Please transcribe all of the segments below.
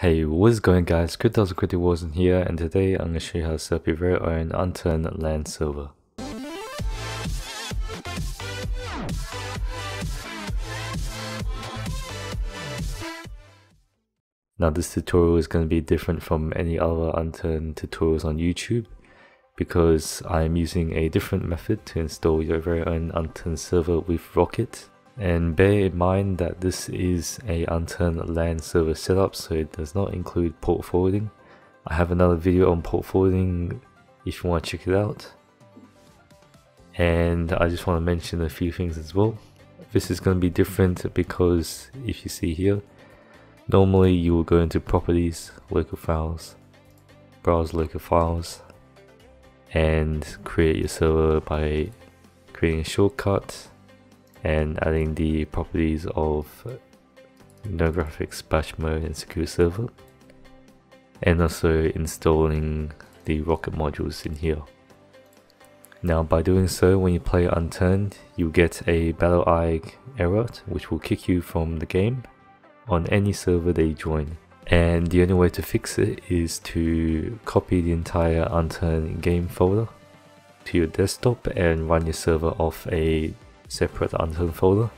Hey, what's going guys, CryptoZQuityWarzone here, and today I'm going to show you how to set up your very own Unturned LAN server. Now this tutorial is going to be different from any other Unturned tutorials on YouTube, because I'm using a different method to install your very own Unturned server with Rocket. And bear in mind that this is a Unturned LAN server setup, so it does not include port forwarding. I have another video on port forwarding if you want to check it out. And I just want to mention a few things as well. This is going to be different because if you see here, normally you will go into properties, local files, browse local files, and create your server by creating a shortcut and adding the properties of no graphics, bash mode, and secure server, and also installing the Rocket modules in here. Now by doing so, when you play Unturned, you get a Battle Eye error which will kick you from the game on any server that you join, and the only way to fix it is to copy the entire Unturned game folder to your desktop and run your server off a separate Unturned folder.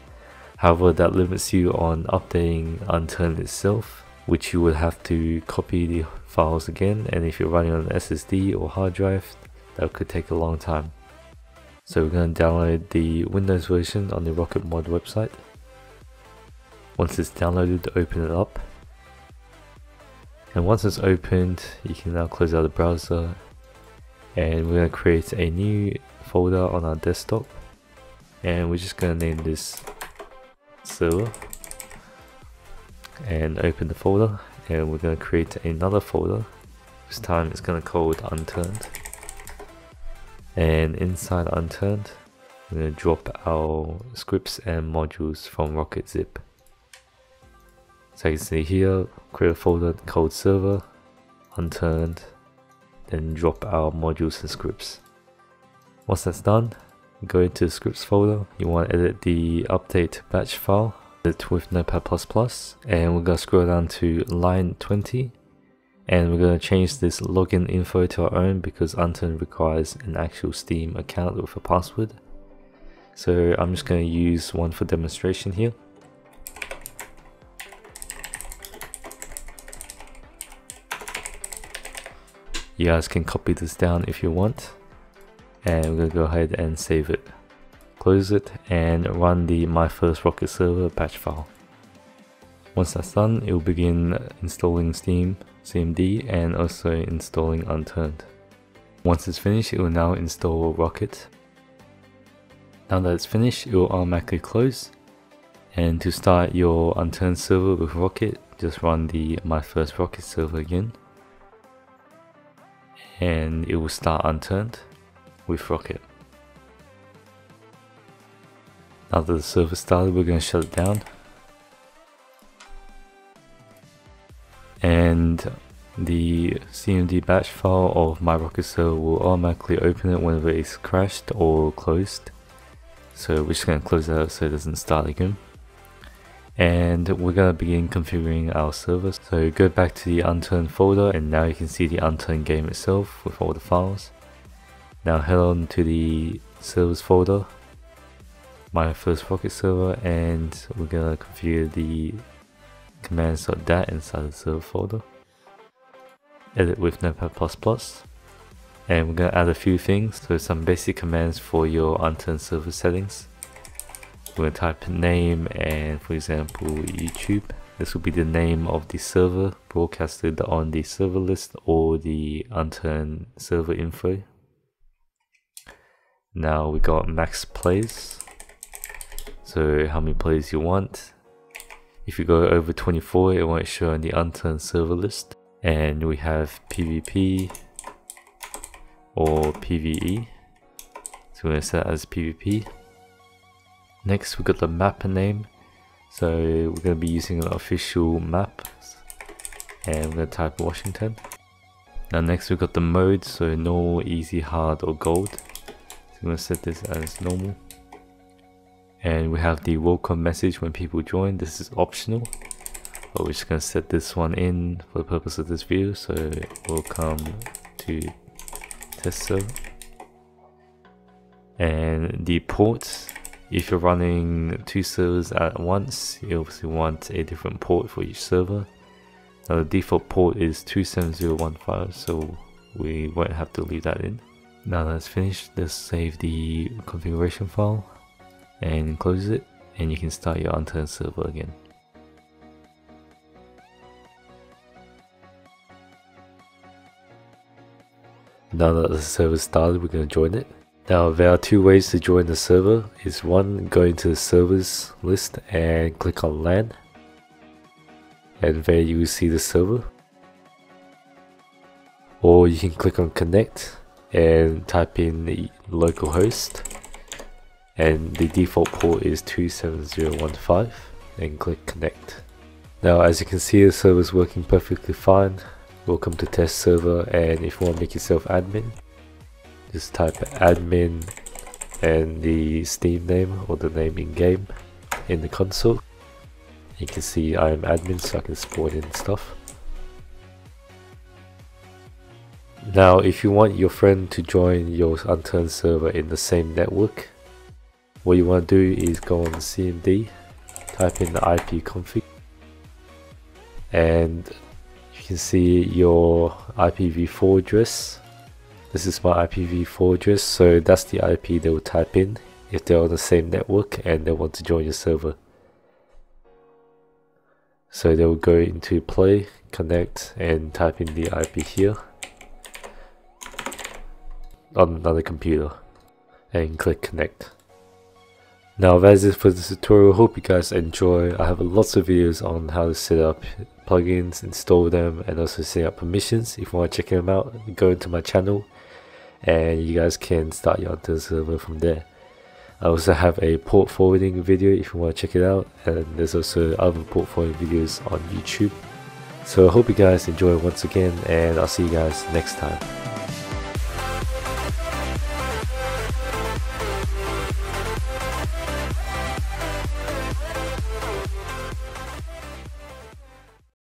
However, that limits you on updating Unturned itself, which you would have to copy the files again, and if you're running on SSD or hard drive, that could take a long time. So we're going to download the Windows version on the RocketMod website. Once it's downloaded, open it up, and once it's opened, you can now close out the browser, and we're going to create a new folder on our desktop. And we're just going to name this server and open the folder, and we're going to create another folder. This time it's going to call it Unturned, and inside Unturned we're going to drop our scripts and modules from RocketZip. So you can see here, create a folder called server, Unturned, then drop our modules and scripts. Once that's done, go into the scripts folder. You want to edit the update batch file with Notepad++, and we're going to scroll down to line 20, and we're going to change this login info to our own because Unturned requires an actual Steam account with a password. So I'm just going to use one for demonstration here. You guys can copy this down if you want. And we're going to go ahead and save it, close it, and run the MyFirstRocketServer batch file. Once that's done, it will begin installing Steam CMD and also installing Unturned. Once it's finished, it will now install Rocket. Now that it's finished, it will automatically close. And to start your Unturned server with Rocket, just run the MyFirstRocketServer again, and it will start Unturned with Rocket. Now that the server started, we're going to shut it down, and the CMD batch file of MyRocketServer will automatically open it whenever it's crashed or closed. So we're just going to close that out so it doesn't start again, and we're going to begin configuring our server. So go back to the Unturned folder, and now you can see the Unturned game itself with all the files. Now head on to the servers folder, MyFirstRocketServer, and we're going to configure the commands.dat inside the server folder. Edit with Notepad++, and we're going to add a few things. So some basic commands for your Unturned server settings. We're going to type name, and for example YouTube. This will be the name of the server broadcasted on the server list or the Unturned server info. Now we got max plays, so how many plays you want. If you go over 24, it won't show on the Unturned server list. And we have PvP or PvE, so we're going to set it as PvP. Next we got the map name, so we're going to be using an official map, and we're going to type Washington. Now next we got the mode, so normal, easy, hard, or gold. I'm going to set this as normal, and we have the welcome message when people join. This is optional. But we're just going to set this one in for the purpose of this video, so it will come to test server. And the ports, if you're running two servers at once, you obviously want a different port for each server. Now the default port is 27015, so we won't have to leave that in. Now that's finished, let's save the configuration file and close it, and you can start your Unturned server again. Now that the server started, we're going to join it. Now there are two ways to join the server. Is one, go into the servers list and click on LAN, and there you will see the server. Or you can click on connect and type in the localhost, and the default port is 27015, and click connect. Now as you can see, the server is working perfectly fine. Welcome to test server, and if you want to make yourself admin, just type admin and the Steam name or the name in game in the console. You can see I am admin, so I can spawn in stuff. Now if you want your friend to join your Unturned server in the same network, what you want to do is go on CMD, type in the IP config, and you can see your IPv4 address. This is my IPv4 address, so that's the IP they will type in if they're on the same network and they want to join your server. So they will go into play, connect, and type in the IP here on another computer and click connect. Now that's it for this tutorial. Hope you guys enjoy. I have lots of videos on how to set up plugins, install them, and also set up permissions. If you want to check them out, go into my channel, and you guys can start your Unturned server from there. I also have a port forwarding video if you want to check it out, and there's also other port forwarding videos on YouTube. So I hope you guys enjoy once again, and I'll see you guys next time.